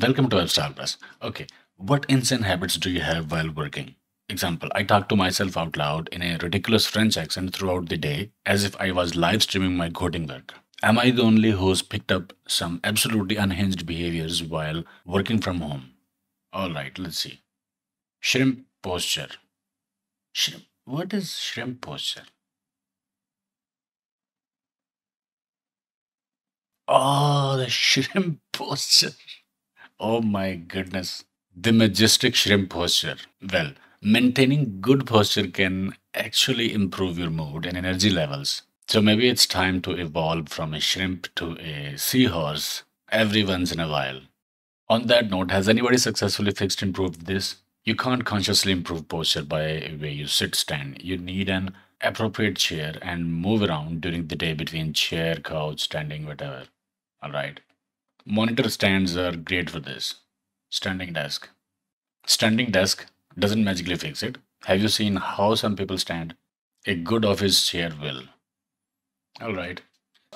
Welcome to WebStylePress. Okay, what insane habits do you have while working? Example, I talk to myself out loud in a ridiculous French accent throughout the day as if I was live streaming my coding work. Am I the only who's picked up some absolutely unhinged behaviors while working from home? Alright, let's see. Shrimp posture. Shrimp. What is shrimp posture? Oh, the shrimp posture. Oh my goodness. The majestic shrimp posture. Well, maintaining good posture can actually improve your mood and energy levels. So maybe it's time to evolve from a shrimp to a seahorse every once in a while. On that note, has anybody successfully fixed and improved this? You can't consciously improve posture by where you sit, stand. You need an appropriate chair and move around during the day between chair, couch, standing, whatever. All right. Monitor stands are great for this. Standing desk. Standing desk doesn't magically fix it. Have you seen how some people stand? A good office chair will. All right.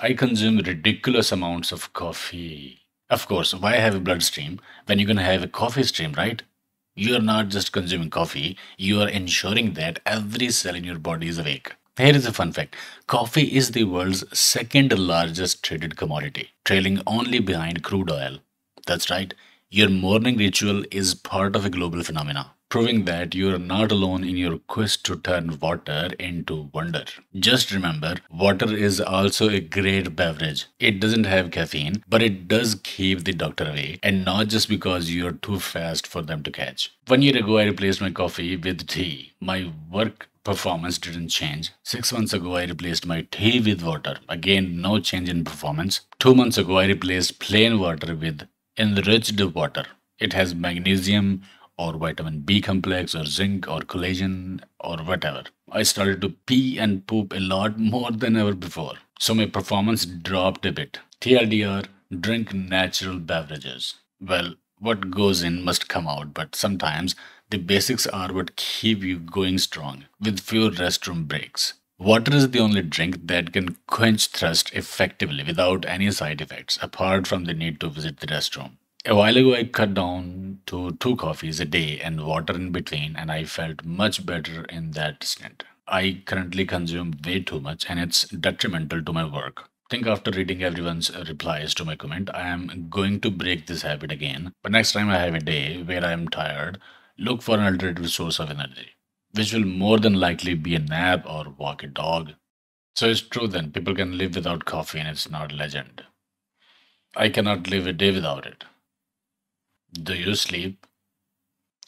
I consume ridiculous amounts of coffee. Of course, why have a blood stream when you can have a coffee stream, right? You are not just consuming coffee, you are ensuring that every cell in your body is awake. Here is a fun fact. Coffee is the world's second largest traded commodity, trailing only behind crude oil. That's right. Your morning ritual is part of a global phenomenon, proving that you are not alone in your quest to turn water into wonder. Just remember, water is also a great beverage. It doesn't have caffeine, but it does keep the doctor away, and not just because you are too fast for them to catch. 1 year ago, I replaced my coffee with tea. My work performance didn't change. 6 months ago, I replaced my tea with water. Again, no change in performance. 2 months ago, I replaced plain water with enriched water. It has magnesium, or vitamin B complex, or zinc, or collagen, or whatever. I started to pee and poop a lot more than ever before. So my performance dropped a bit. TLDR, drink natural beverages. Well, what goes in must come out, but sometimes the basics are what keep you going strong, with few restroom breaks. Water is the only drink that can quench thirst effectively without any side effects, apart from the need to visit the restroom. A while ago, I cut down to 2 coffees a day and water in between, and I felt much better in that stint. I currently consume way too much, and it's detrimental to my work. Think after reading everyone's replies to my comment, I am going to break this habit again. But next time I have a day where I am tired, look for an alternative source of energy, which will more than likely be a nap or walk a dog. So it's true then, people can live without coffee and it's not a legend. I cannot live a day without it. Do you sleep?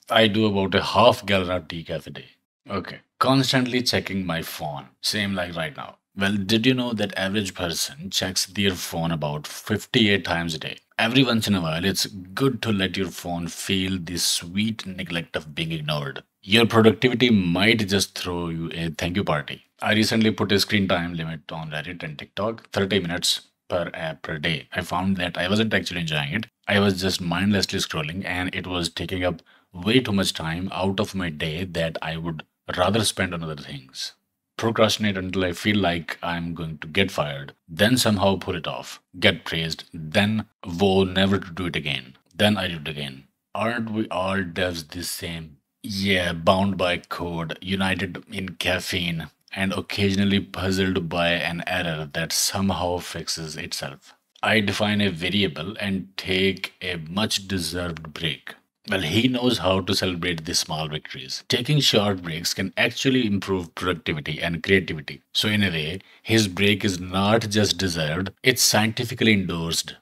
I do about a half gallon of decaf a day. Okay. Constantly checking my phone. Same like right now. Well, did you know that average person checks their phone about 58 times a day? Every once in a while, it's good to let your phone feel the sweet neglect of being ignored. Your productivity might just throw you a thank you party. I recently put a screen time limit on Reddit and TikTok, 30 minutes. Per app per day. I found that I wasn't actually enjoying it. I was just mindlessly scrolling, and it was taking up way too much time out of my day that I would rather spend on other things. Procrastinate until I feel like I'm going to get fired, then somehow pull it off, get praised, then vow never to do it again. Then I do it again. Aren't we all devs the same? Yeah, bound by code, united in caffeine, and occasionally puzzled by an error that somehow fixes itself. I define a variable and take a much-deserved break. Well, he knows how to celebrate the small victories. Taking short breaks can actually improve productivity and creativity. So in a way, his break is not just deserved, it's scientifically endorsed.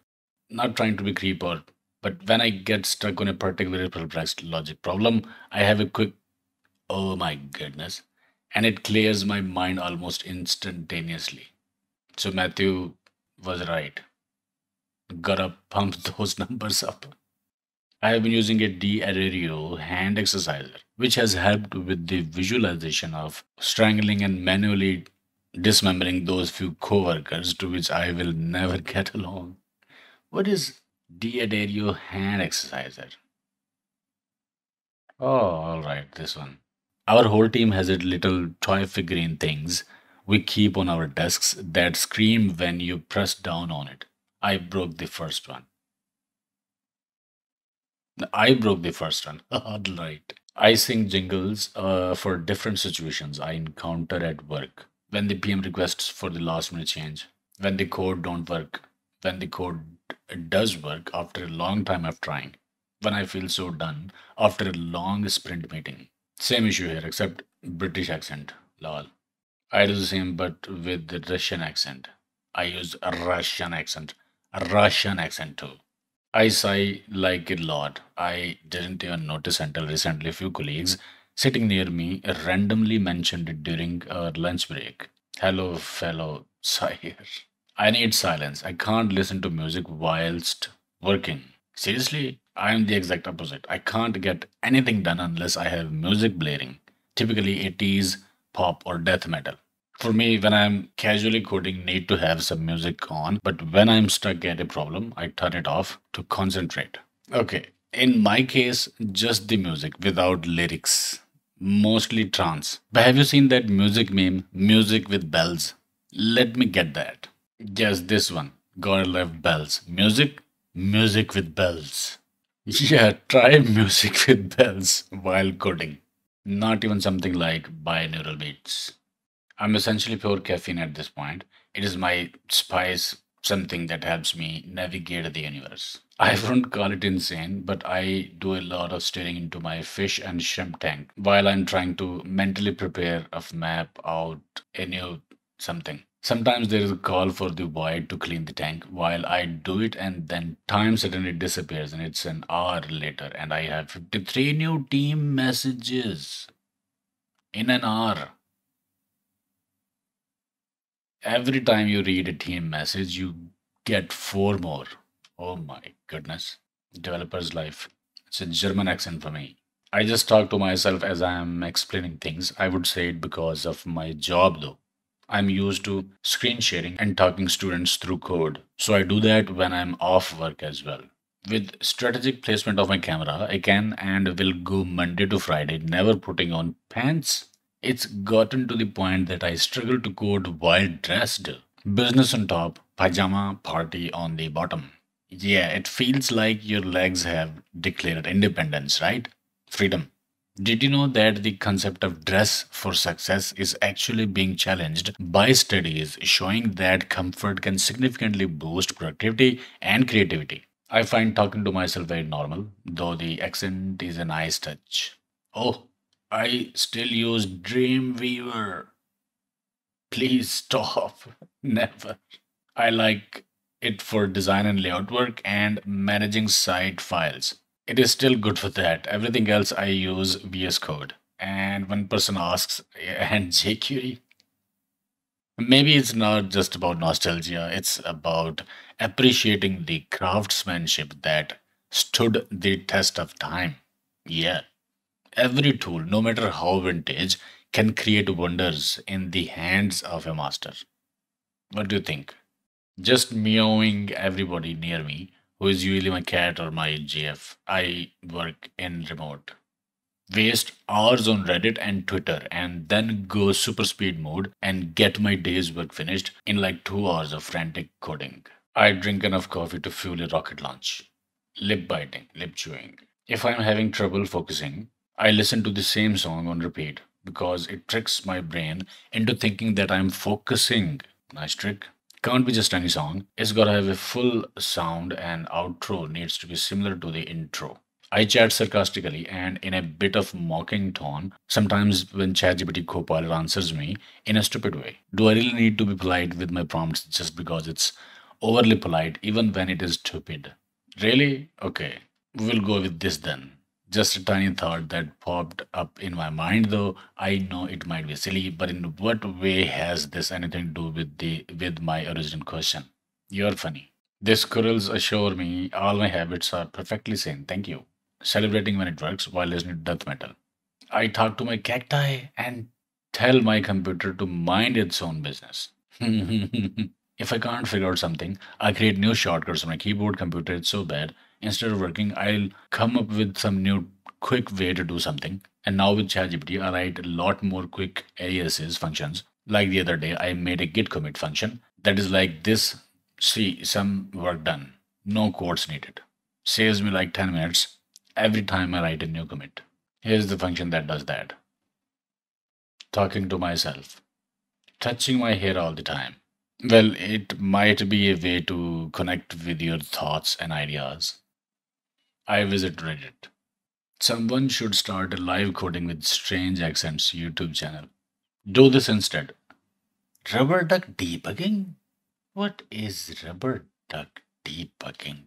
Not trying to be creepy, but when I get stuck on a particularly perplexed logic problem, I have a quick, oh my goodness. And it clears my mind almost instantaneously. So Matthew was right. Gotta pump those numbers up. I have been using a D'Addario hand exerciser, which has helped with the visualization of strangling and manually dismembering those few co-workers to which I will never get along. What is D'Addario hand exerciser? Oh, all right, this one. Our whole team has a little toy figurine things we keep on our desks that scream when you press down on it. I broke the first one. I broke the first one. All right. I sing jingles for different situations I encounter at work. When the PM requests for the last minute change, when the code don't work, when the code does work after a long time of trying, when I feel so done after a long sprint meeting. Same issue here, except British accent, lol. I do the same but with the Russian accent. I use a Russian accent too. I sigh like a lot. I didn't even notice until recently a few colleagues sitting near me randomly mentioned it during our lunch break. Hello, fellow sigher. I need silence. I can't listen to music whilst working. Seriously, I am the exact opposite. I can't get anything done unless I have music blaring. Typically 80s, pop or death metal. For me, when I'm casually coding, need to have some music on. But when I'm stuck at a problem, I turn it off to concentrate. Okay, in my case, just the music without lyrics. Mostly trance. But have you seen that music meme, music with bells? Let me get that. Yes, this one. God love bells. Music with bells. Yeah, try music with bells while coding. Not even something like binaural beats. I'm essentially pure caffeine at this point. It is my spice, something that helps me navigate the universe. I won't call it insane, but I do a lot of staring into my fish and shrimp tank while I'm trying to mentally prepare a map out a new something. Sometimes there is a call for the void to clean the tank while I do it, and then time suddenly disappears and it's an hour later and I have 53 new team messages in an hour. Every time you read a team message, you get 4 more. Oh my goodness. Developer's life. It's a German accent for me. I just talk to myself as I am explaining things. I would say it because of my job though. I'm used to screen sharing and talking students through code. So I do that when I'm off work as well. With strategic placement of my camera, I can and will go Monday to Friday, never putting on pants. It's gotten to the point that I struggle to code while dressed. Business on top, pajama party on the bottom. Yeah, it feels like your legs have declared independence, right? Freedom. Did you know that the concept of dress for success is actually being challenged by studies showing that comfort can significantly boost productivity and creativity? I find talking to myself very normal, though the accent is a nice touch. Oh. I still use Dreamweaver. Please stop. Never. I like it for design and layout work and managing site files. It is still good for that. Everything else I use VS Code. And one person asks, and jQuery? Maybe it's not just about nostalgia. It's about appreciating the craftsmanship that stood the test of time. Yeah. Every tool, no matter how vintage, can create wonders in the hands of a master. What do you think? Just meowing everybody near me, who is usually my cat or my GF. I work in remote. Waste hours on Reddit and Twitter and then go super speed mode and get my day's work finished in like 2 hours of frantic coding. I drink enough coffee to fuel a rocket launch. Lip biting, lip chewing. If I'm having trouble focusing, I listen to the same song on repeat because it tricks my brain into thinking that I'm focusing. Nice trick. Can't be just any song. It's got to have a full sound and outro needs to be similar to the intro. I chat sarcastically and in a bit of mocking tone, sometimes when ChatGPT Copilot answers me in a stupid way. Do I really need to be polite with my prompts just because it's overly polite even when it is stupid? Really? Okay, we'll go with this then. Just a tiny thought that popped up in my mind though. I know it might be silly, but in what way has this anything to do with my original question? You're funny. The squirrels assure me all my habits are perfectly sane. Thank you. Celebrating when it works while listening to death metal. I talk to my cacti and tell my computer to mind its own business. If I can't figure out something, I create new shortcuts on my keyboard computer. It's so bad. Instead of working, I'll come up with some new quick way to do something. And now with ChatGPT, I write a lot more quick aliases functions. Like the other day, I made a git commit function that is like this. See, some work done. No quotes needed. Saves me like 10 minutes. every time I write a new commit. Here's the function that does that. Talking to myself. Touching my hair all the time. Well, it might be a way to connect with your thoughts and ideas. I visit Reddit. Someone should start a live coding with strange accents YouTube channel. Do this instead. Rubber duck debugging? What is rubber duck debugging?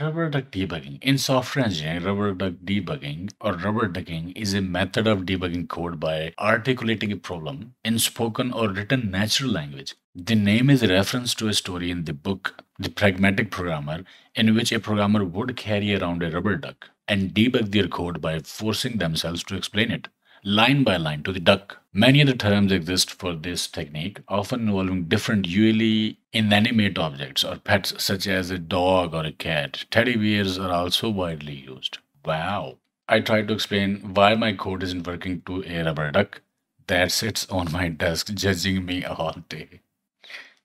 Rubber duck debugging. In software engineering, rubber duck debugging or rubber ducking is a method of debugging code by articulating a problem in spoken or written natural language. The name is a reference to a story in the book The Pragmatic Programmer, in which a programmer would carry around a rubber duck and debug their code by forcing themselves to explain it line by line to the duck. Many other terms exist for this technique, often involving different usually inanimate objects or pets such as a dog or a cat. Teddy bears are also widely used. Wow. I tried to explain why my code isn't working to a rubber duck that sits on my desk judging me all day.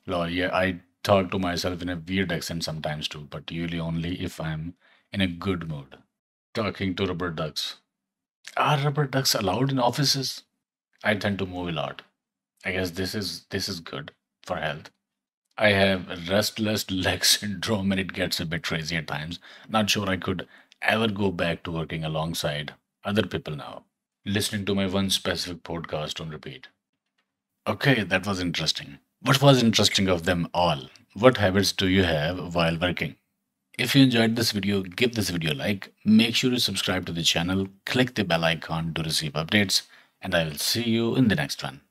Lol, yeah, I talk to myself in a weird accent sometimes too, but usually only if I'm in a good mood. Talking to rubber ducks. Are rubber ducks allowed in offices? I tend to move a lot. I guess this is good for health. I have restless leg syndrome and it gets a bit crazy at times. Not sure I could ever go back to working alongside other people now. Listening to my one specific podcast on repeat. Okay, that was interesting. What was interesting of them all? What habits do you have while working? If you enjoyed this video, give this video a like, make sure you subscribe to the channel, click the bell icon to receive updates, and I will see you in the next one.